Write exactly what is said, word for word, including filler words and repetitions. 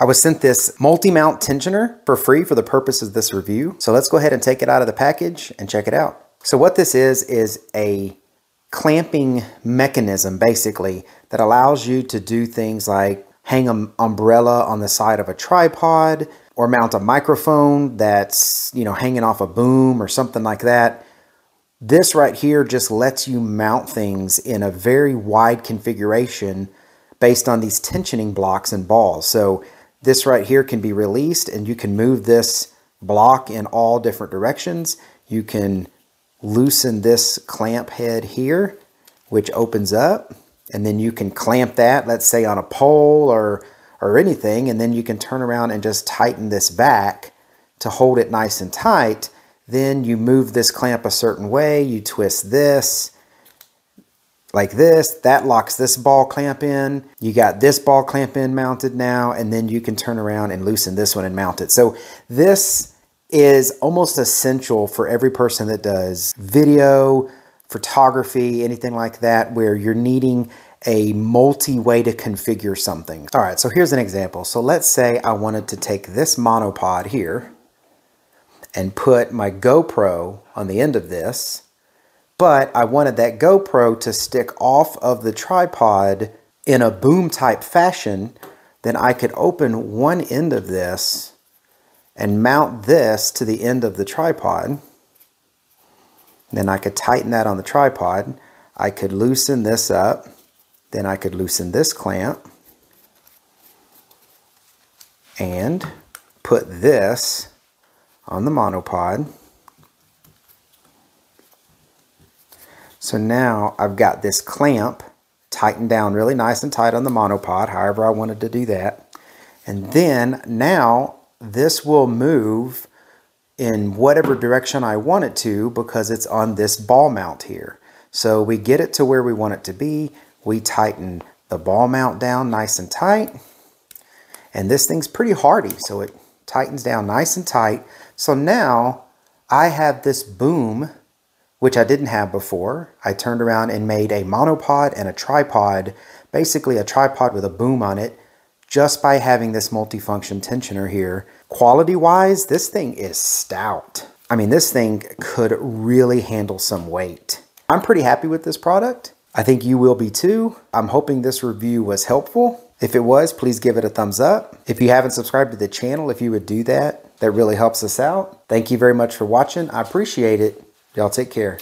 I was sent this multi-mount tensioner for free for the purpose of this review. So let's go ahead and take it out of the package and check it out. So what this is, is a clamping mechanism basically that allows you to do things like hang an umbrella on the side of a tripod or mount a microphone that's, you know, hanging off a boom or something like that. This right here just lets you mount things in a very wide configuration based on these tensioning blocks and balls. So this right here can be released and you can move this block in all different directions. You can loosen this clamp head here, which opens up, and then you can clamp that, let's say on a pole or, or anything, and then you can turn around and just tighten this back to hold it nice and tight. Then you move this clamp a certain way, you twist this like this, that locks this ball clamp in. You got this ball clamp in mounted now, and then you can turn around and loosen this one and mount it. So this is almost essential for every person that does video, photography, anything like that, where you're needing a multi-way to configure something. All right, so here's an example. So let's say I wanted to take this monopod here and put my GoPro on the end of this, but I wanted that GoPro to stick off of the tripod in a boom type fashion. Then I could open one end of this and mount this to the end of the tripod. Then I could tighten that on the tripod. I could loosen this up. Then I could loosen this clamp and put this on the monopod. So now I've got this clamp tightened down really nice and tight on the monopod, however I wanted to do that. And then now this will move in whatever direction I want it to because it's on this ball mount here. So we get it to where we want it to be. We tighten the ball mount down nice and tight. And this thing's pretty hardy, so it tightens down nice and tight. So now I have this boom, which I didn't have before. I turned around and made a monopod and a tripod, basically a tripod with a boom on it, just by having this multifunction tensioner here. Quality-wise, this thing is stout. I mean, this thing could really handle some weight. I'm pretty happy with this product. I think you will be too. I'm hoping this review was helpful. If it was, please give it a thumbs up. If you haven't subscribed to the channel, if you would do that, that really helps us out. Thank you very much for watching. I appreciate it. Y'all take care.